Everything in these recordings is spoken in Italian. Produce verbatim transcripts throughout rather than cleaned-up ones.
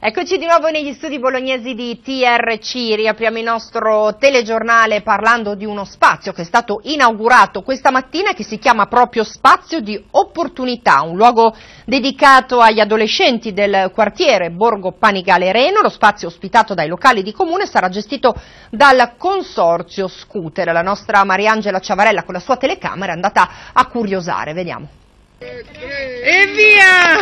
Eccoci di nuovo negli studi bolognesi di T R C, riapriamo il nostro telegiornale parlando di uno spazio che è stato inaugurato questa mattina, che si chiama proprio Spazio di Opportunità, un luogo dedicato agli adolescenti del quartiere Borgo Panigale-Reno. Lo spazio, ospitato dai locali di comune, sarà gestito dal consorzio Scu.Ter. La nostra Mariangela Ciavarella con la sua telecamera è andata a curiosare, vediamo. E via!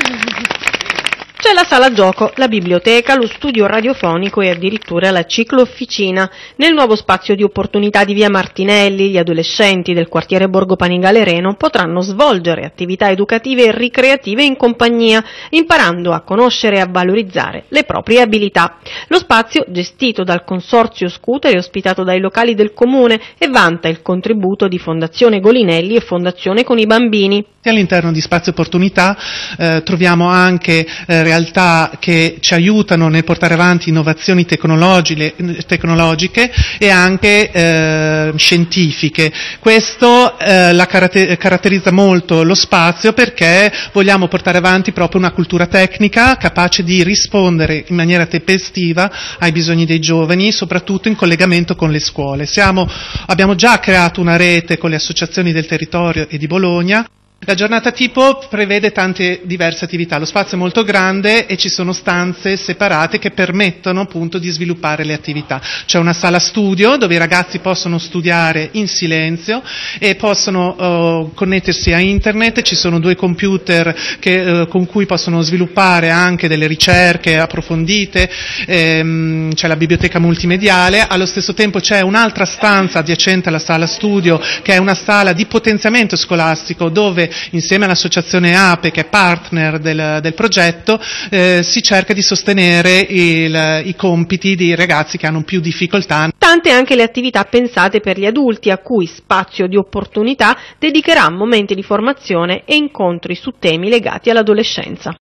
C'è la sala gioco, la biblioteca, lo studio radiofonico e addirittura la ciclo-officina. Nel nuovo spazio di opportunità di via Martinelli, gli adolescenti del quartiere Borgo Panigale-Reno potranno svolgere attività educative e ricreative in compagnia, imparando a conoscere e a valorizzare le proprie abilità. Lo spazio, gestito dal consorzio Scu.Ter e ospitato dai locali del comune, e vanta il contributo di Fondazione Golinelli e Fondazione con i bambini. All'interno di Spazio Opportunità eh, troviamo anche eh, realtà che ci aiutano nel portare avanti innovazioni tecnologiche e anche eh, scientifiche. Questo eh, la caratter- caratterizza molto lo spazio, perché vogliamo portare avanti proprio una cultura tecnica capace di rispondere in maniera tempestiva ai bisogni dei giovani, soprattutto in collegamento con le scuole. Siamo, abbiamo già creato una rete con le associazioni del territorio e di Bologna. La giornata tipo prevede tante diverse attività, lo spazio è molto grande e ci sono stanze separate che permettono appunto di sviluppare le attività. C'è una sala studio dove i ragazzi possono studiare in silenzio e possono eh, connettersi a internet, ci sono due computer che, eh, con cui possono sviluppare anche delle ricerche approfondite, ehm, c'è la biblioteca multimediale, allo stesso tempo c'è un'altra stanza adiacente alla sala studio che è una sala di potenziamento scolastico dove insieme all'associazione A P E, che è partner del, del progetto, eh, si cerca di sostenere il, i compiti dei ragazzi che hanno più difficoltà. Tante anche le attività pensate per gli adulti, a cui Spazio di Opportunità dedicherà momenti di formazione e incontri su temi legati all'adolescenza.